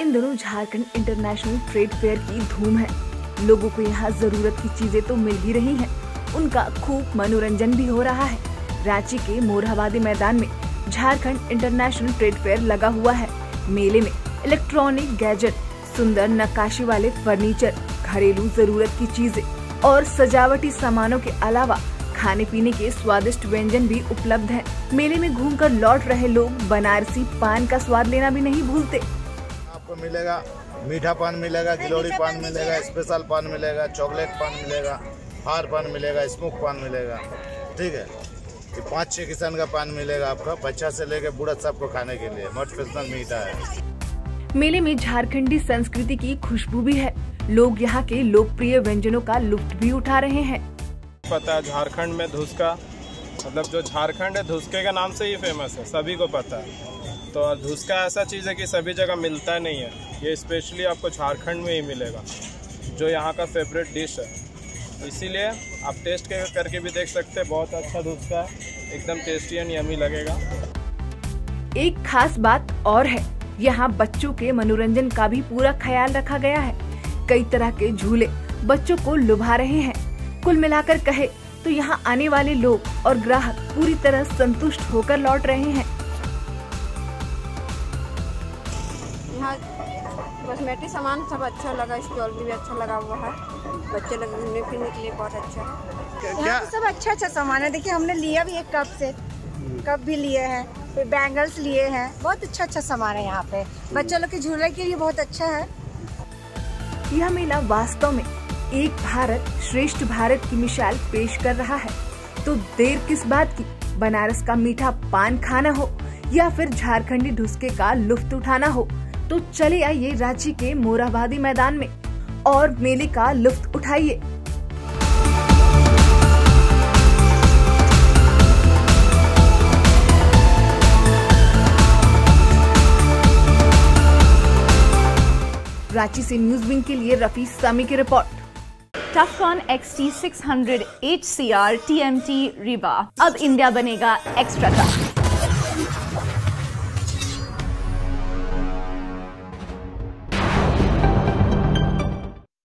इन दिनों Jharkhand international trade fair की धूम है। लोगों को यहाँ जरूरत की चीजें तो मिल ही रही हैं, उनका खूब मनोरंजन भी हो रहा है। रांची के मोरहाबादी मैदान में झारखण्ड इंटरनेशनल ट्रेड फेयर लगा हुआ है। मेले में इलेक्ट्रॉनिक गैजेट, सुंदर नक्काशी वाले फर्नीचर, घरेलू जरूरत की चीजें और सजावटी सामानों के अलावा खाने पीने के स्वादिष्ट व्यंजन भी उपलब्ध हैं। मेले में घूमकर लौट रहे लोग बनारसी पान का स्वाद लेना भी नहीं भूलते। आपको मिलेगा मीठा पान, मिलेगा गिलोरी पान, मिलेगा स्पेशल पान, मिलेगा चॉकलेट पान, मिलेगा हार पान, मिलेगा स्मोक पान मिलेगा। ठीक है, 5-6 किसान का पान मिलेगा आपका, बच्चा से लेकर बूढ़ा सबको खाने के लिए मस्ट स्पेशल मीठा है। मेले में झारखंडी संस्कृति की खुशबू भी है। लोग यहाँ के लोकप्रिय व्यंजनों का लुफ्त भी उठा रहे हैं। पता है झारखंड में धूसका, मतलब जो झारखंड है धूसके का नाम से ही फेमस है, सभी को पता है। तो धूसका ऐसा चीज़ है कि सभी जगह मिलता नहीं है, ये स्पेशली आपको झारखंड में ही मिलेगा, जो यहाँ का फेवरेट डिश है। इसीलिए आप टेस्ट करके भी देख सकते हैं, बहुत अच्छा धूसका है, एकदम टेस्टी एंड यमी लगेगा। एक खास बात और है, यहाँ बच्चों के मनोरंजन का भी पूरा ख्याल रखा गया है। कई तरह के झूले बच्चों को लुभा रहे हैं। कुल मिलाकर कहे तो यहाँ आने वाले लोग और ग्राहक पूरी तरह संतुष्ट होकर लौट रहे हैं। यहाँ कॉस्मेटिक सामान सब अच्छा लगा, स्टॉल भी अच्छा लगा हुआ है, बच्चे लोग घूमने फिरने के लिए बहुत अच्छा है। यहाँ तो सब अच्छा अच्छा सामान है। देखिए हमने लिया भी एक कप से, कप भी लिए है, फिर बैंगल्स लिए हैं, बहुत अच्छा अच्छा सामान है। यहाँ पे बच्चों लोग के झूले के लिए बहुत अच्छा है। यह मेला वास्तव में एक भारत श्रेष्ठ भारत की मिसाल पेश कर रहा है। तो देर किस बात की, बनारस का मीठा पान खाना हो या फिर झारखंडी धुसके का लुफ्त उठाना हो तो चले आइए रांची के मोरहाबादी मैदान में और मेले का लुफ्त उठाइए। रांची से न्यूज बिंग के लिए रफी सामी की report. Tufcon XT 600 HCR TMT rebar अब इंडिया बनेगा एक्स्ट्रा टफ।